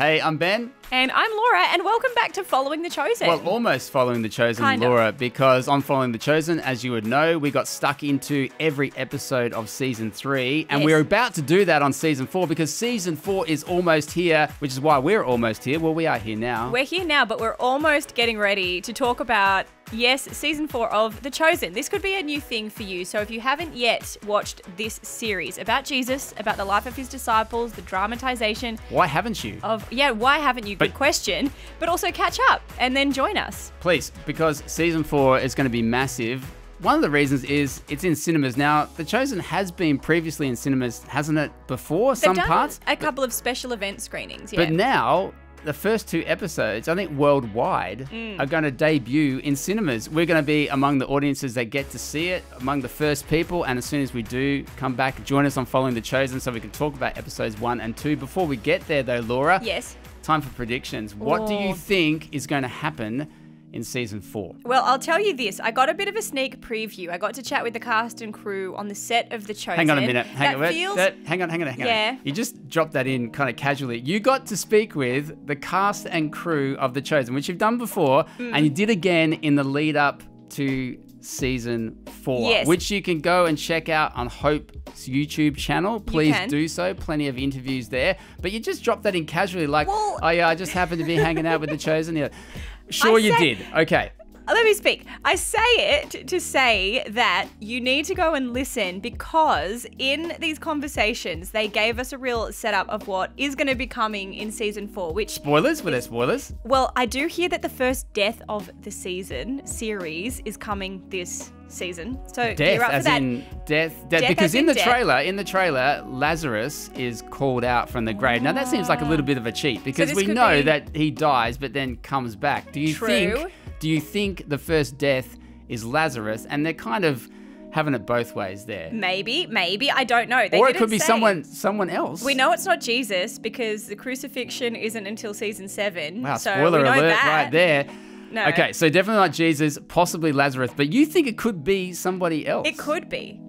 Hey, I'm Ben. And I'm Laura, and welcome back to Following The Chosen. Well, almost Following The Chosen, kind Laura, of. Because on Following The Chosen, as you would know, we got stuck into every episode of Season 3, and we're about to do that on Season 4, because Season 4 is almost here, which is why we're almost here. Well, we are here now. We're here now, but we're almost getting ready to talk about, yes, Season 4 of The Chosen. This could be a new thing for you, so if you haven't yet watched this series about Jesus, about the life of his disciples, the dramatization. Why haven't you? Why haven't you? Good question, but also catch up and then join us. Please, because Season 4 is going to be massive. One of the reasons is it's in cinemas now. The Chosen has been previously in cinemas, hasn't it, before? They've some done parts? A couple of special event screenings, yeah. But now, the first two episodes, I think worldwide, are going to debut in cinemas. We're going to be among the audiences that get to see it, among the first people, and as soon as we do, come back, join us on Following The Chosen so we can talk about episodes 1 and 2. Before we get there though, Laura. Yes. Time for predictions. What do you think is going to happen in Season 4? Well, I'll tell you this. I got a bit of a sneak preview. I got to chat with the cast and crew on the set of The Chosen. Hang on a minute. Hang on. You just dropped that in kind of casually. You got to speak with the cast and crew of The Chosen, which you've done before, and you did again in the lead up to Season 4, yes, which you can go and check out on Hope's YouTube channel. Please do so. Plenty of interviews there. But you just dropped that in casually like, oh yeah, I just happened to be hanging out with The Chosen. Yeah. Sure you did. Okay. Let me speak. I say it to say that you need to go and listen, because in these conversations, they gave us a real setup of what is going to be coming in Season 4, which... Spoilers? Were there spoilers? Well, I do hear that the first death of the season series is coming this season. So gear up for that. Death, because in the trailer, Lazarus is called out from the grave. Now that seems like a little bit of a cheat, because we know that he dies but then comes back. Do you think the first death is Lazarus? And they're kind of having it both ways there. Maybe. I don't know. Or it could be someone else. We know it's not Jesus, because the crucifixion isn't until Season 7. Wow, so spoiler alert right there. No. Okay, so definitely not Jesus, possibly Lazarus, but you think it could be somebody else. It could be.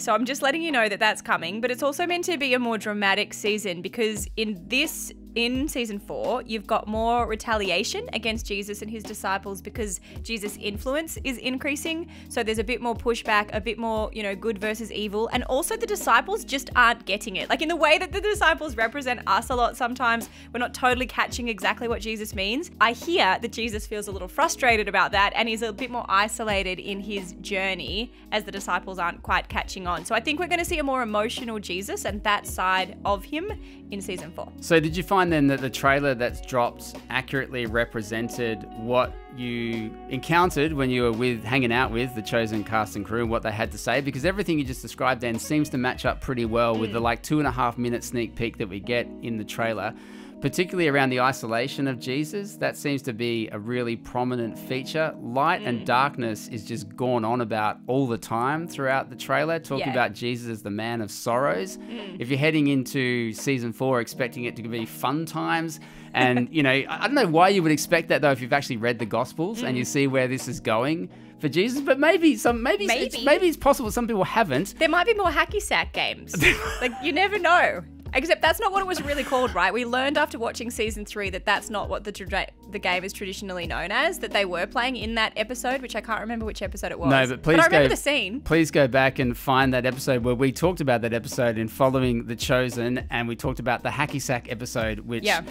So I'm just letting you know that that's coming, but it's also meant to be a more dramatic season, because in Season 4, you've got more retaliation against Jesus and his disciples, because Jesus' influence is increasing. So there's a bit more pushback, a bit more, good versus evil. And also the disciples just aren't getting it. Like in the way that the disciples represent us a lot sometimes, we're not totally catching exactly what Jesus means. I hear that Jesus feels a little frustrated about that, and he's a bit more isolated in his journey as the disciples aren't quite catching on. So I think we're going to see a more emotional Jesus and that side of him in Season 4. So did you find then that the trailer that's dropped accurately represented what you encountered when you were hanging out with the Chosen cast and crew, and what they had to say? Because everything you just described then seems to match up pretty well with the like 2.5-minute sneak peek that we get in the trailer, particularly around the isolation of Jesus. That seems to be a really prominent feature. Light and darkness is just gone on about all the time throughout the trailer, talking about Jesus as the man of sorrows. If you're heading into Season 4 expecting it to be fun times, and I don't know why you would expect that though if you've actually read the Gospels and you see where this is going for Jesus, but maybe it's possible some people haven't. There might be more hacky sack games. Like, you never know. Except that's not what it was really called, right? We learned after watching Season 3 that that's not what the game is traditionally known as, that they were playing in that episode, which I can't remember which episode it was. No, but I remember the scene. Please go back and find that episode where we talked about that episode in Following The Chosen, and we talked about the hacky sack episode, which... Yeah.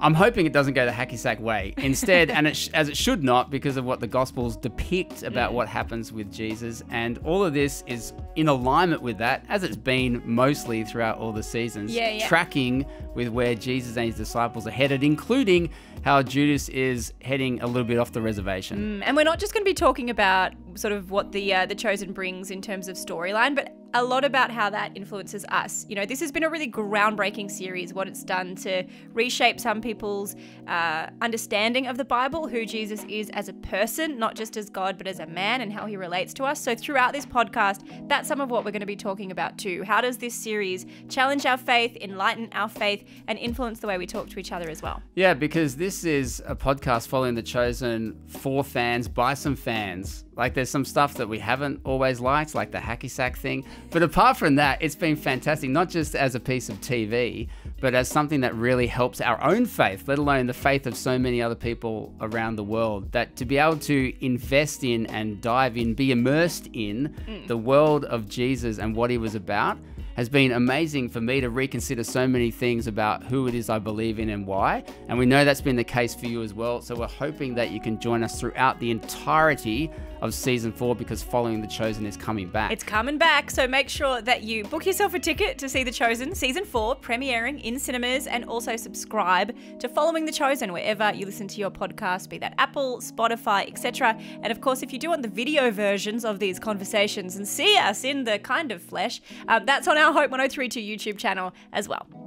I'm hoping it doesn't go the hacky sack way instead, and as it should not, because of what the Gospels depict about what happens with Jesus. And all of this is in alignment with that, as it's been mostly throughout all the seasons, tracking with where Jesus and his disciples are headed, including how Judas is heading a little bit off the reservation. And we're not just going to be talking about sort of what the Chosen brings in terms of storyline, but a lot about how that influences us. This has been a really groundbreaking series, what it's done to reshape some people's understanding of the Bible, who Jesus is as a person, not just as God, but as a man, and how he relates to us. So throughout this podcast, that's some of what we're going to be talking about too. How does this series challenge our faith, enlighten our faith, and influence the way we talk to each other as well? Yeah, because this is a podcast, Following The Chosen, for fans, by some fans. Like, there's some stuff that we haven't always liked, like the hacky sack thing, But apart from that, it's been fantastic, not just as a piece of TV, but as something that really helps our own faith, let alone the faith of so many other people around the world, that to be able to invest in and dive in, be immersed in the world of Jesus and what he was about, has been amazing for me to reconsider so many things about who it is I believe in and why. And we know that's been the case for you as well. So we're hoping that you can join us throughout the entirety of season 4, because Following The Chosen is coming back. It's coming back. So make sure that you book yourself a ticket to see The Chosen season 4 premiering in cinemas, and also subscribe to Following The Chosen wherever you listen to your podcast, be that Apple, Spotify, etc. And of course, if you do want the video versions of these conversations and see us in the kind of flesh, that's on our Hope 103.2 YouTube channel as well.